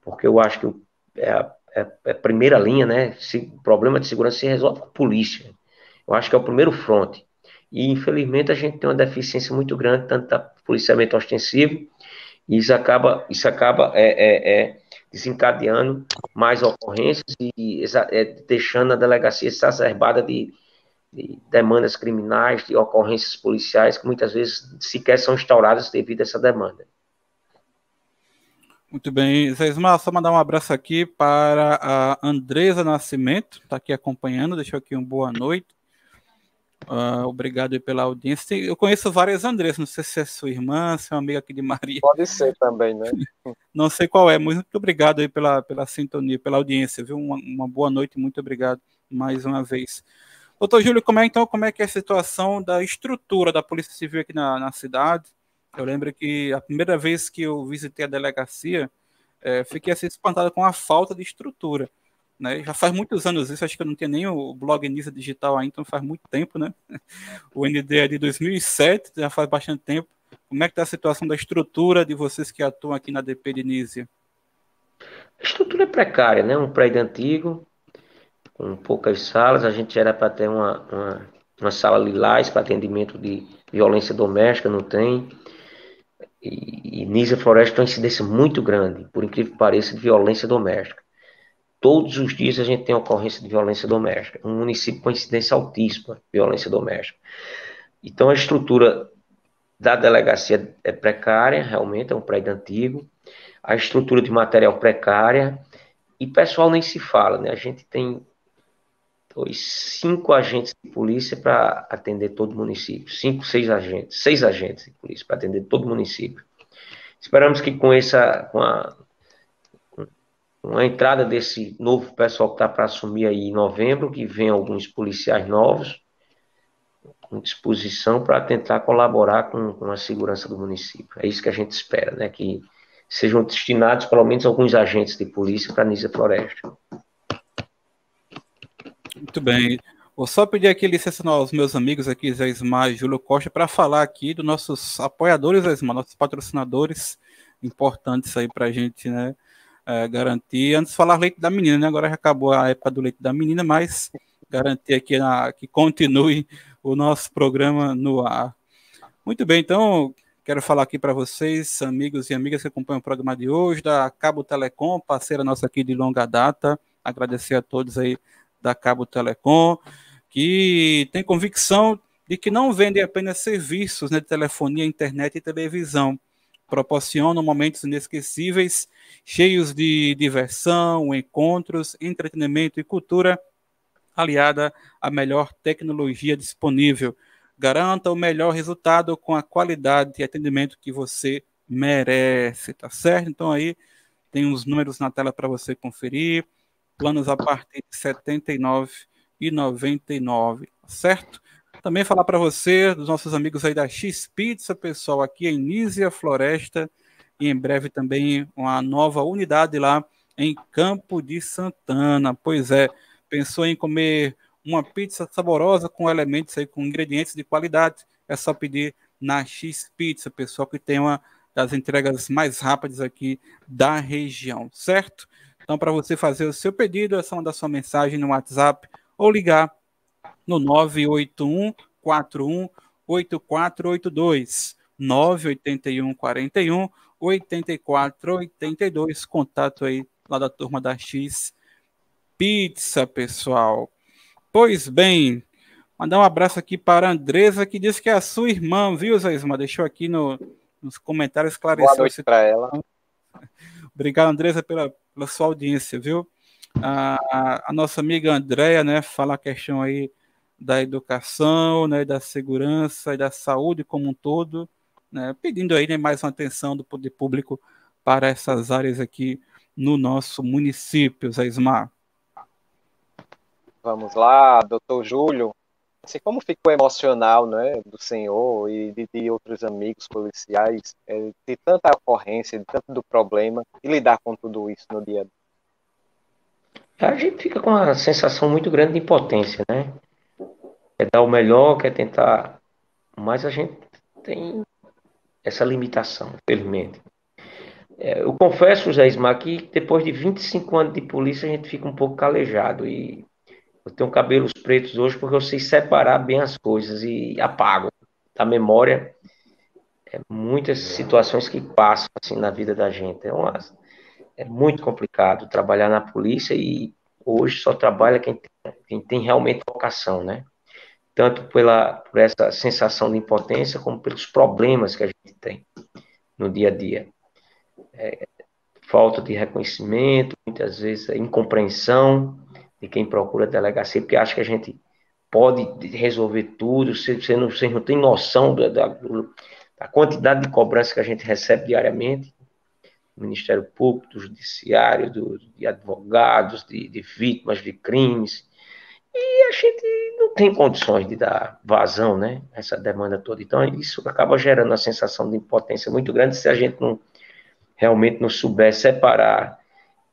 porque eu acho que é a, é a primeira linha, né? Se, o problema de segurança se resolve com a polícia. Eu acho que é o primeiro fronte. E, infelizmente, a gente tem uma deficiência muito grande, tanto do policiamento ostensivo, e isso acaba, isso acaba é, é, é desencadeando mais ocorrências e é, deixando a delegacia exacerbada de de demandas criminais, de ocorrências policiais, que muitas vezes sequer são instauradas devido a essa demanda. Muito bem, José Ismar, só mandar um abraço aqui para a Andresa Nascimento, está aqui acompanhando, deixou aqui um boa noite. Uh, obrigado pela audiência. Eu conheço várias Andressas, não sei se é sua irmã, se é uma amiga aqui de Maria. Pode ser também, né? Não sei qual é, mas muito obrigado aí pela, pela sintonia, pela audiência, viu? Uma, uma boa noite, muito obrigado mais uma vez. Doutor Júlio, como é, então, como é que é a situação da estrutura da Polícia Civil aqui na, na cidade? Eu lembro que a primeira vez que eu visitei a delegacia, é, fiquei assim, espantado com a falta de estrutura, né? Já faz muitos anos isso, acho que eu não tinha nem o blog Nísia Digital ainda, então faz muito tempo, né? O N D é de dois mil e sete, já faz bastante tempo. Como é que está a situação da estrutura de vocês que atuam aqui na D P de Nísia? A estrutura é precária, né? Um prédio antigo, com poucas salas. A gente era para ter uma, uma, uma sala lilás para atendimento de violência doméstica, não tem. E, e Nísia Floresta tem uma incidência muito grande, por incrível que pareça, de violência doméstica. Todos os dias a gente tem ocorrência de violência doméstica, um município com incidência altíssima de violência doméstica. Então a estrutura da delegacia é precária, realmente é um prédio antigo, a estrutura de material precária, e pessoal nem se fala, né? A gente tem dois, cinco agentes de polícia para atender todo o município. Cinco, seis agentes. Seis agentes de polícia para atender todo o município. Esperamos que com essa, com a, com a entrada desse novo pessoal que está para assumir aí em novembro, que venham alguns policiais novos, com disposição para tentar colaborar com, com a segurança do município. É isso que a gente espera, né? Que sejam destinados pelo menos alguns agentes de polícia para Nísia Floresta. Muito bem. Vou só pedir aqui licença aos meus amigos aqui, José Ismar e Júlio Costa, para falar aqui dos nossos apoiadores, José Ismar, nossos patrocinadores importantes aí para a gente, né, é, garantir. Antes de falar leite da menina, né, agora já acabou a época do leite da menina, mas garantir aqui na, que continue o nosso programa no ar. Muito bem, então quero falar aqui para vocês, amigos e amigas que acompanham o programa de hoje, da Cabo Telecom, parceira nossa aqui de longa data. Agradecer a todos aí da Cabo Telecom, que tem convicção de que não vendem apenas serviços, né, de telefonia, internet e televisão. Proporcionam momentos inesquecíveis, cheios de diversão, encontros, entretenimento e cultura, aliada à melhor tecnologia disponível. Garanta o melhor resultado com a qualidade de atendimento que você merece, tá certo? Então aí tem os números na tela para você conferir, planos a partir de setenta e nove reais e noventa e nove centavos, tá certo? Também falar para você, dos nossos amigos aí da X Pizza, pessoal, aqui em Nísia Floresta, e em breve também uma nova unidade lá em Campo de Santana. Pois é, pensou em comer uma pizza saborosa com elementos aí, com ingredientes de qualidade? É só pedir na X Pizza, pessoal, que tem uma das entregas mais rápidas aqui da região, certo? Então, para você fazer o seu pedido, é só mandar sua mensagem no WhatsApp ou ligar no nove oito um, quatro um, oito quatro oito dois, nove oito um, quatro um, oito quatro oito dois, contato aí lá da turma da X Pizza, pessoal. Pois bem, mandar um abraço aqui para a Andresa, que disse que é a sua irmã, viu, Zé Ismar? Deixou aqui no, nos comentários, esclareceu. Boa noite para ela. Obrigado, Andresa, pela, pela sua audiência, viu? A, a, a nossa amiga Andréia, né, fala a questão aí da educação, né, da segurança e da saúde como um todo, né, pedindo aí, né, mais uma atenção do poder público para essas áreas aqui no nosso município, Zé Ismar. Vamos lá, doutor Júlio. Assim, como ficou emocional, né, do senhor e de, de outros amigos policiais, é, de tanta ocorrência, de tanto do problema, e lidar com tudo isso no dia a dia? A gente fica com uma sensação muito grande de impotência, né? É dar o melhor, quer tentar, mas a gente tem essa limitação, felizmente. É, eu confesso, José Ismar, que depois de vinte e cinco anos de polícia, a gente fica um pouco calejado e... Eu tenho cabelos pretos hoje porque eu sei separar bem as coisas e apago da memória é, muitas situações que passam assim, na vida da gente. É, uma, é muito complicado trabalhar na polícia e hoje só trabalha quem tem, quem tem realmente vocação, né? Tanto pela, por essa sensação de impotência como pelos problemas que a gente tem no dia a dia. É, falta de reconhecimento, muitas vezes é incompreensão de quem procura a delegacia, porque acha que a gente pode resolver tudo, vocês não, você não tem noção da, da, da quantidade de cobrança que a gente recebe diariamente, do Ministério Público, do Judiciário, do, de advogados, de, de vítimas de crimes, e a gente não tem condições de dar vazão, né, a essa demanda toda. Então, isso acaba gerando uma sensação de impotência muito grande se a gente não realmente não souber separar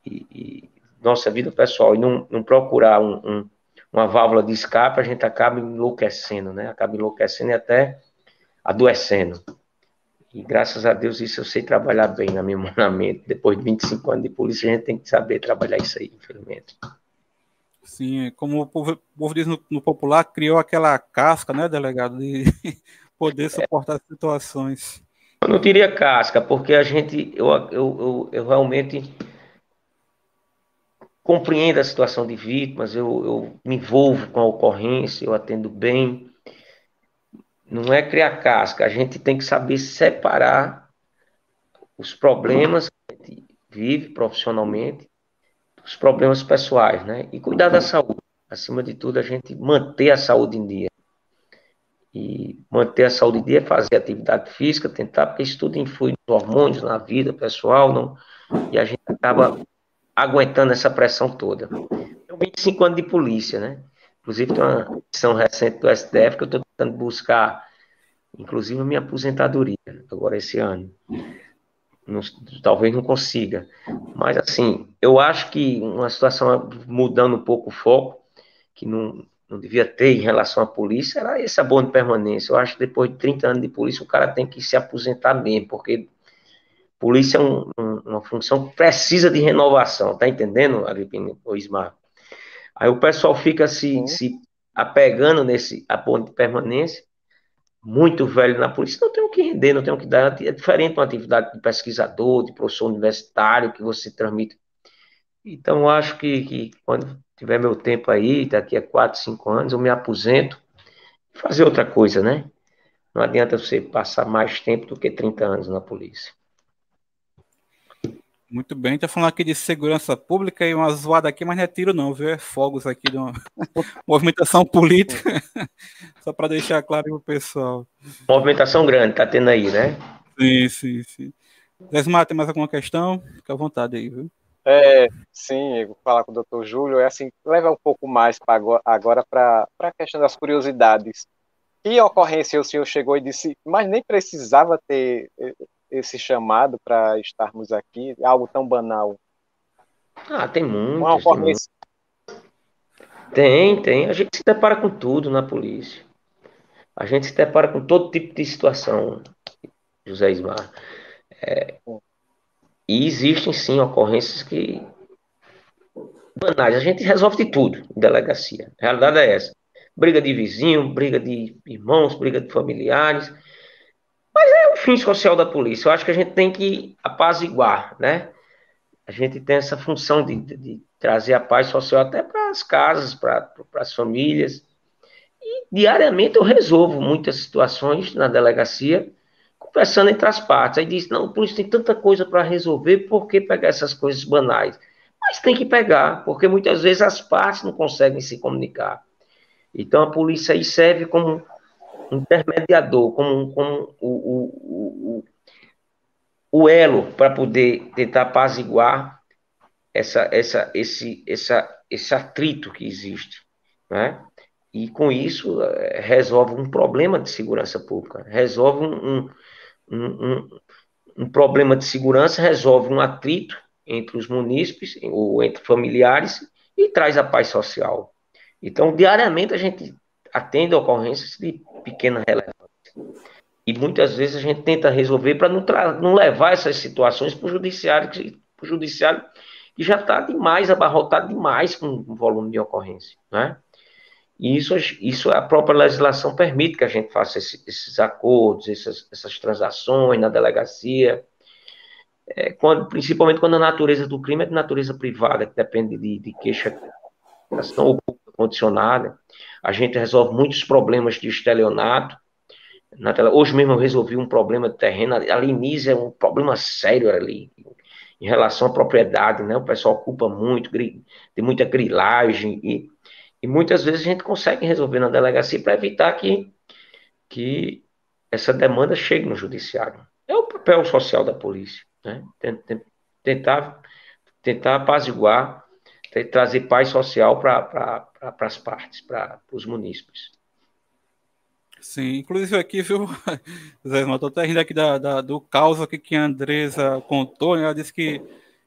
e, e nossa vida pessoal, e não, não procurar um, um, uma válvula de escape, a gente acaba enlouquecendo, né? Acaba enlouquecendo e até adoecendo. E graças a Deus isso eu sei trabalhar bem na minha mente. Depois de vinte e cinco anos de polícia, a gente tem que saber trabalhar isso aí, infelizmente. Sim, como o povo, o povo diz no, no popular, criou aquela casca, né, delegado, de poder suportar é, situações. Eu não diria casca, porque a gente, eu, eu, eu, eu realmente... compreendo a situação de vítimas, eu, eu me envolvo com a ocorrência, eu atendo bem. Não é criar casca, a gente tem que saber separar os problemas que a gente vive profissionalmente, os problemas pessoais, né? E cuidar da saúde. Acima de tudo, a gente manter a saúde em dia. E manter a saúde em dia é fazer atividade física, tentar, porque isso tudo influi nos hormônios, na vida pessoal, não, e a gente acaba... aguentando essa pressão toda. Eu vinte e cinco anos de polícia, né? Inclusive, tem uma edição recente do S T F que eu estou tentando buscar, inclusive, a minha aposentadoria agora esse ano. Não, talvez não consiga. Mas, assim, eu acho que uma situação mudando um pouco o foco, que não, não devia ter em relação à polícia, era esse abono de permanência. Eu acho que depois de trinta anos de polícia, o cara tem que se aposentar mesmo, porque... polícia é um, um, uma função que precisa de renovação, tá entendendo, Agripino ou Ismar? Aí o pessoal fica se, se apegando nesse abono de permanência, muito velho na polícia, não tem o que render, não tem o que dar, é diferente de uma atividade de pesquisador, de professor universitário, que você transmite. Então, eu acho que, que quando tiver meu tempo aí, daqui a quatro, cinco anos, eu me aposento e fazer outra coisa, né? Não adianta você passar mais tempo do que trinta anos na polícia. Muito bem, tá falando aqui de segurança pública e uma zoada aqui, mas não é tiro não, viu? É fogos aqui de uma movimentação política, só para deixar claro pro pessoal. Movimentação grande, tá tendo aí, né? Sim, sim, sim. Zé Ismar, tem mais alguma questão? Fica à vontade aí, viu? É, sim, falar com o doutor Júlio é assim, leva um pouco mais pra agora para a questão das curiosidades. Que ocorrência o senhor chegou e disse, mas nem precisava ter esse chamado para estarmos aqui, algo tão banal? Ah, tem muitas. Tem, muitas. tem, tem. A gente se depara com tudo na polícia. A gente se depara com todo tipo de situação, José Ismar. É, e existem, sim, ocorrências que... banais. A gente resolve de tudo em delegacia. A realidade é essa. Briga de vizinho, briga de irmãos, briga de familiares... Mas é o fim social da polícia. Eu acho que a gente tem que apaziguar, né? A gente tem essa função de, de, de trazer a paz social até para as casas, para as famílias. E diariamente eu resolvo muitas situações na delegacia, conversando entre as partes. Aí diz, não, por isso tem tanta coisa para resolver, por que pegar essas coisas banais? Mas tem que pegar, porque muitas vezes as partes não conseguem se comunicar. Então a polícia aí serve como... intermediador, como, como o, o, o, o elo para poder tentar apaziguar essa, essa, esse, essa, esse atrito que existe, né? E com isso resolve um problema de segurança pública, resolve um, um, um, um problema de segurança, resolve um atrito entre os munícipes ou entre familiares e traz a paz social. Então, diariamente a gente atende ocorrências de pequena relevância. E muitas vezes a gente tenta resolver para não, não levar essas situações para o judiciário, que o judiciário que já está demais, abarrotado demais com o volume de ocorrência, né? E isso, isso a própria legislação permite que a gente faça esse, esses acordos, essas, essas transações na delegacia, é, quando, principalmente quando a natureza do crime é de natureza privada, que depende de, de queixa ou condicionada. A gente resolve muitos problemas de estelionato. Na tela, hoje mesmo eu resolvi um problema de terreno. Ali em Nísia é um problema sério ali, em relação à propriedade, né? O pessoal ocupa muito, tem muita grilagem, e, e muitas vezes a gente consegue resolver na delegacia para evitar que, que essa demanda chegue no judiciário. É o papel social da polícia, né? Tentar, tentar apaziguar, trazer paz social para pra, pra, pra as partes, para os munícipes. Sim, inclusive aqui, viu, Zé Ismar, estou até rindo aqui da, da, do caos aqui que a Andresa contou, né? Ela disse que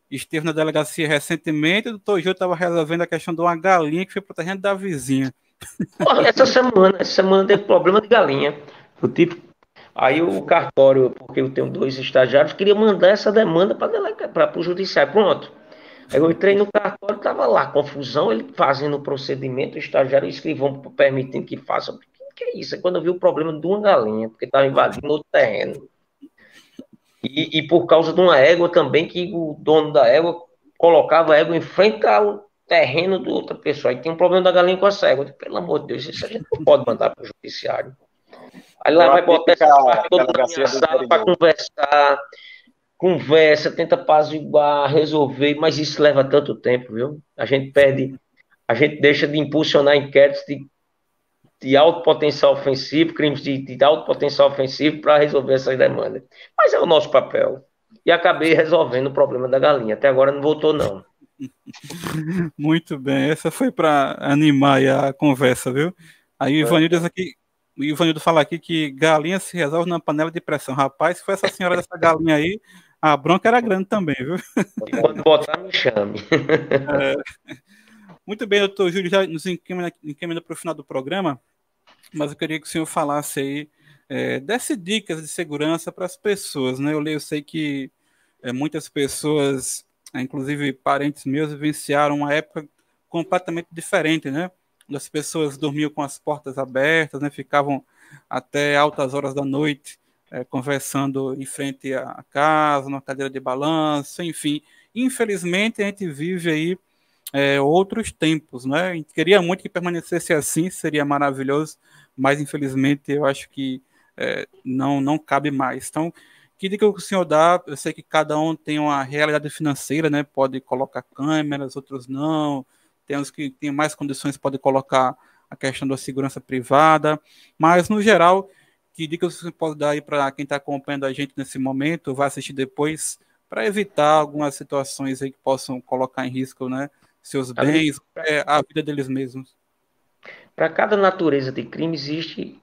esteve na delegacia recentemente, o doutor Júlio estava resolvendo a questão de uma galinha que foi para o terreno da vizinha. Olha, essa semana, essa semana teve problema de galinha. Eu tive... Aí o cartório, porque eu tenho dois estagiários, queria mandar essa demanda para o judiciário. Pronto. Aí eu entrei no cartório, estava lá, confusão, ele fazendo o procedimento, o estagiário, o escrivão permitindo que faça. O que é isso? É quando eu vi o problema de uma galinha, porque estava invadindo outro terreno. E, e por causa de uma égua também, que o dono da égua colocava a égua em frente ao terreno de outra pessoa. Aí tem um problema da galinha com essa égua. Pelo amor de Deus, isso a gente não pode mandar para o judiciário. Aí lá eu vai botar essa parte toda na minha sala para conversar... Conversa, tenta apaziguar, resolver, mas isso leva tanto tempo, viu? A gente perde, a gente deixa de impulsionar inquéritos de, de alto potencial ofensivo, crimes de, de alto potencial ofensivo para resolver essas demandas. Mas é o nosso papel. E acabei resolvendo o problema da galinha. Até agora não voltou, não. Muito bem, essa foi para animar aí a conversa, viu? Aí o Ivanildo aqui... O Ivanildo fala aqui que galinha se resolve na panela de pressão. Rapaz, se foi essa senhora dessa galinha aí, a bronca era grande também, viu? Pode botar no chame. É. Muito bem, doutor Júlio, já nos encaminhando para o final do programa, mas eu queria que o senhor falasse aí, é, desse dicas de segurança para as pessoas, né? Eu leio, eu sei que é, muitas pessoas, inclusive parentes meus, vivenciaram uma época completamente diferente, né? As pessoas dormiam com as portas abertas, né? Ficavam até altas horas da noite é, conversando em frente à casa, numa cadeira de balanço, enfim. Infelizmente, a gente vive aí é, outros tempos, né? A gente queria muito que permanecesse assim, seria maravilhoso, mas infelizmente eu acho que é, não, não cabe mais. Então, Que dica que o senhor dá? Eu sei que cada um tem uma realidade financeira, né? Pode colocar câmeras, outros não. Tem os que têm mais condições, pode colocar a questão da segurança privada. Mas, no geral, que dica que você pode dar aí para quem está acompanhando a gente nesse momento, vai assistir depois, para evitar algumas situações aí que possam colocar em risco, né, seus bens, a vida deles mesmos? Para cada natureza de crime existe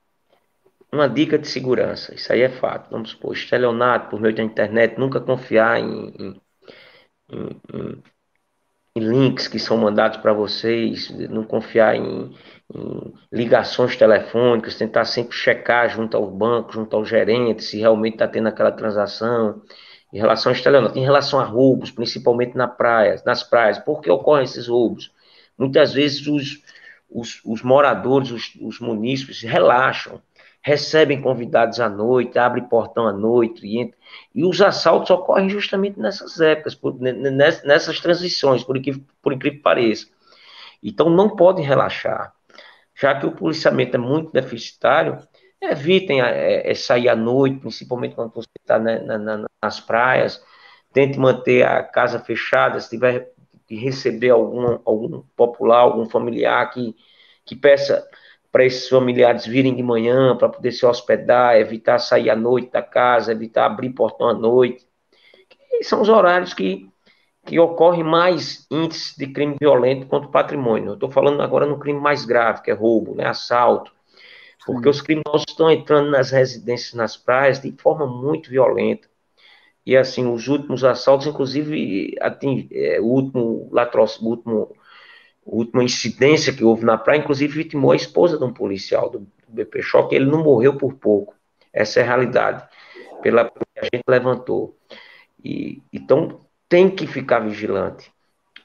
uma dica de segurança, isso aí é fato. Vamos supor, estelionato por meio da internet, nunca confiar em, em, em, em, em links que são mandados para vocês, não confiar em, em ligações telefônicas, tentar sempre checar junto ao banco, junto ao gerente, se realmente está tendo aquela transação. Em relação a estelionato, em relação a roubos, principalmente na praia, nas praias, por que ocorrem esses roubos? Muitas vezes os, os, os moradores, os, os munícipes relaxam, recebem convidados à noite, abrem portão à noite, e, entra, e os assaltos ocorrem justamente nessas épocas, por, nessas, nessas transições, por incrível, por incrível que pareça. Então, não podem relaxar. Já que o policiamento é muito deficitário, evitem é, é, sair à noite, principalmente quando você está na, na, nas praias, tente manter a casa fechada, se tiver que receber algum, algum popular, algum familiar que, que peça para esses familiares virem de manhã, para poder se hospedar, evitar sair à noite da casa, evitar abrir portão à noite. E são os horários que, que ocorrem mais índices de crime violento contra o patrimônio. Eu estou falando agora no crime mais grave, que é roubo, né, assalto, porque Sim. os criminosos estão entrando nas residências, nas praias, de forma muito violenta. E, assim, os últimos assaltos, inclusive, ating, é, o último latrocinio, o último... última incidência que houve na praia, inclusive vitimou a esposa de um policial do D P, só que ele não morreu por pouco. Essa é a realidade, pela que a gente levantou. E, então, tem que ficar vigilante.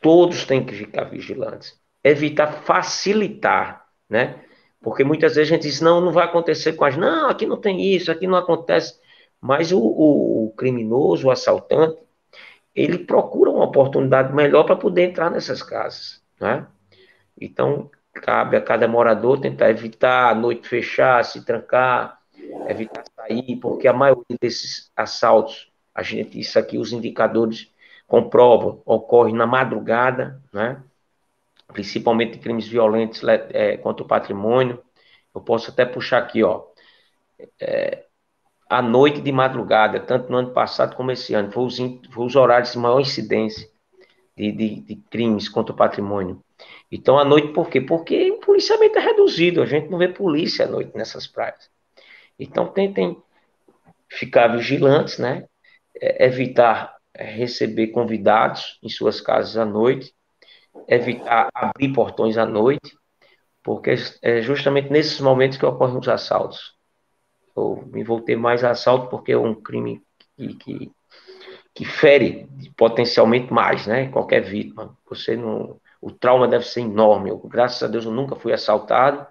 Todos têm que ficar vigilantes. Evitar facilitar, né? Porque muitas vezes a gente diz, não, não vai acontecer com a gente. Não, aqui não tem isso, aqui não acontece. Mas o, o, o criminoso, o assaltante, ele procura uma oportunidade melhor para poder entrar nessas casas, né? Então, cabe a cada morador tentar evitar a noite fechar, se trancar, evitar sair, porque a maioria desses assaltos, a gente, isso aqui os indicadores comprovam, ocorre na madrugada, né? Principalmente crimes violentos é, contra o patrimônio. Eu posso até puxar aqui, ó, é, a noite de madrugada, tanto no ano passado como esse ano, foi os, foi os horários de maior incidência de, de, de crimes contra o patrimônio. Então, à noite, por quê? Porque o policiamento é reduzido, a gente não vê polícia à noite nessas praias. Então, tentem ficar vigilantes, né? É, evitar receber convidados em suas casas à noite, evitar abrir portões à noite, porque é justamente nesses momentos que ocorrem os assaltos. Eu me voltei mais a assalto porque é um crime que, que, que fere potencialmente mais, né? Qualquer vítima. Você não... O trauma deve ser enorme. Eu, graças a Deus, eu nunca fui assaltado,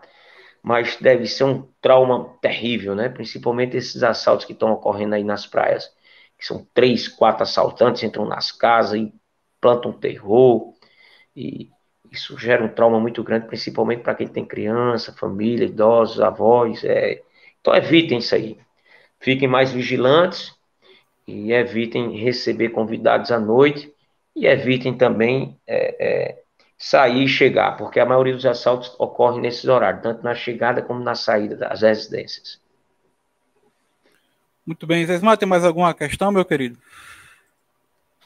mas deve ser um trauma terrível, né? Principalmente esses assaltos que estão ocorrendo aí nas praias, que são três, quatro assaltantes, entram nas casas e plantam terror, e isso gera um trauma muito grande, principalmente para quem tem criança, família, idosos, avós. É... Então evitem isso aí. Fiquem mais vigilantes e evitem receber convidados à noite e evitem também... É, é... sair e chegar, porque a maioria dos assaltos ocorre nesses horários, tanto na chegada como na saída das residências. Muito bem, Zé Ismar, tem mais alguma questão, meu querido?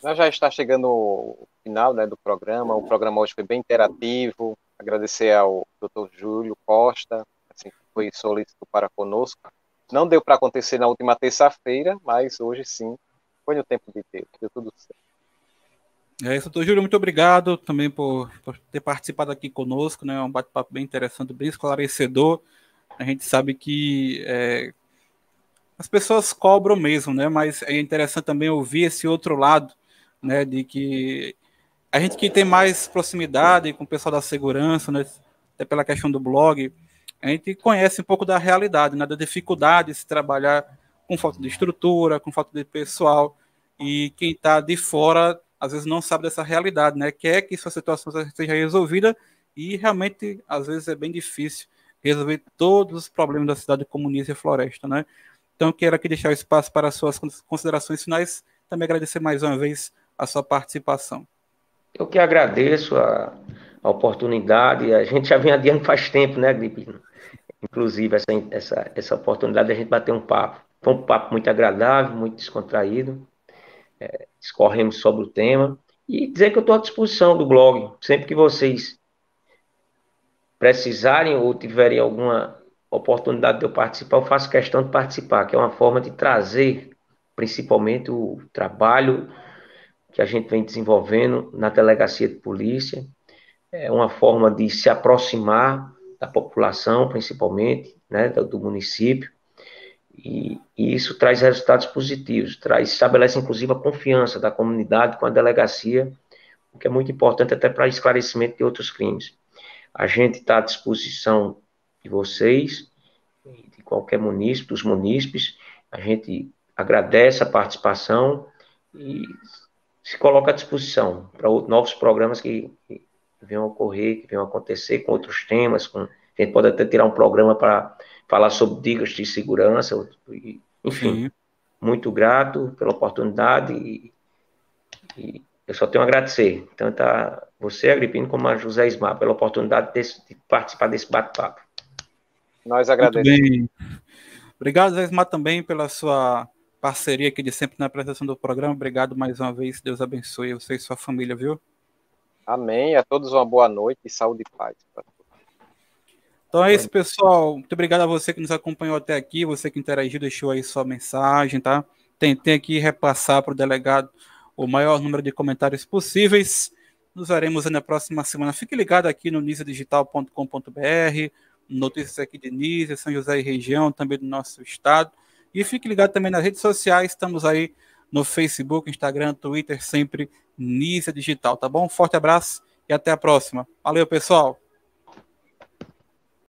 Nós já está chegando o final, né, do programa. O programa hoje foi bem interativo. Agradecer ao doutor Júlio Costa, assim, que foi solícito para conosco. Não deu para acontecer na última terça-feira, mas hoje sim, foi no tempo de Deus, deu tudo certo. É isso, doutor Júlio, muito obrigado também por, por ter participado aqui conosco, né? Um bate-papo bem interessante, bem esclarecedor. A gente sabe que é, as pessoas cobram mesmo, né? Mas é interessante também ouvir esse outro lado, né? De que a gente que tem mais proximidade com o pessoal da segurança, né? Até pela questão do blog, a gente conhece um pouco da realidade, né? Da dificuldade de se trabalhar com falta de estrutura, com falta de pessoal, e quem está de fora às vezes não sabe dessa realidade, né? Quer que sua situação seja resolvida e realmente, às vezes, é bem difícil resolver todos os problemas da cidade como Nísia Floresta, né? Então, eu quero aqui deixar espaço para as suas considerações finais. Também agradecer mais uma vez a sua participação. Eu que agradeço a, a oportunidade. A gente já vem adiando faz tempo, né, Agripino? Inclusive, essa, essa, essa oportunidade de a gente bater um papo. Foi um papo muito agradável, muito descontraído. É, discorremos sobre o tema. E dizer que eu estou à disposição do blog. Sempre que vocês precisarem ou tiverem alguma oportunidade de eu participar, eu faço questão de participar, que é uma forma de trazer, principalmente, o trabalho que a gente vem desenvolvendo na delegacia de polícia, é uma forma de se aproximar da população, principalmente, né, do município, e, e isso traz resultados positivos, traz, estabelece, inclusive, a confiança da comunidade com a delegacia, o que é muito importante até para esclarecimento de outros crimes. A gente está à disposição de vocês, de qualquer munícipe, dos munícipes. A gente agradece a participação e se coloca à disposição para novos programas que, que venham ocorrer, que venham acontecer com outros temas. Com, a gente pode até tirar um programa para falar sobre dicas de segurança, enfim. Sim. Muito grato pela oportunidade e, e eu só tenho a agradecer, tanto a você, Agripino, como a José Ismar, pela oportunidade desse, de participar desse bate-papo. Nós agradecemos. Obrigado, José Ismar, também pela sua parceria aqui de sempre na apresentação do programa. Obrigado mais uma vez. Deus abençoe você e sua família, viu? Amém. A todos uma boa noite e saúde e paz para todos. Então é isso, pessoal. Muito obrigado a você que nos acompanhou até aqui, você que interagiu, deixou aí sua mensagem, tá? Tentei aqui repassar para o delegado o maior número de comentários possíveis. Nos veremos na próxima semana. Fique ligado aqui no nísia digital ponto com ponto br, notícias aqui de Nísia, São José e região, também do nosso estado. E fique ligado também nas redes sociais, estamos aí no Facebook, Instagram, Twitter, sempre Nísia Digital, tá bom? Um forte abraço e até a próxima. Valeu, pessoal!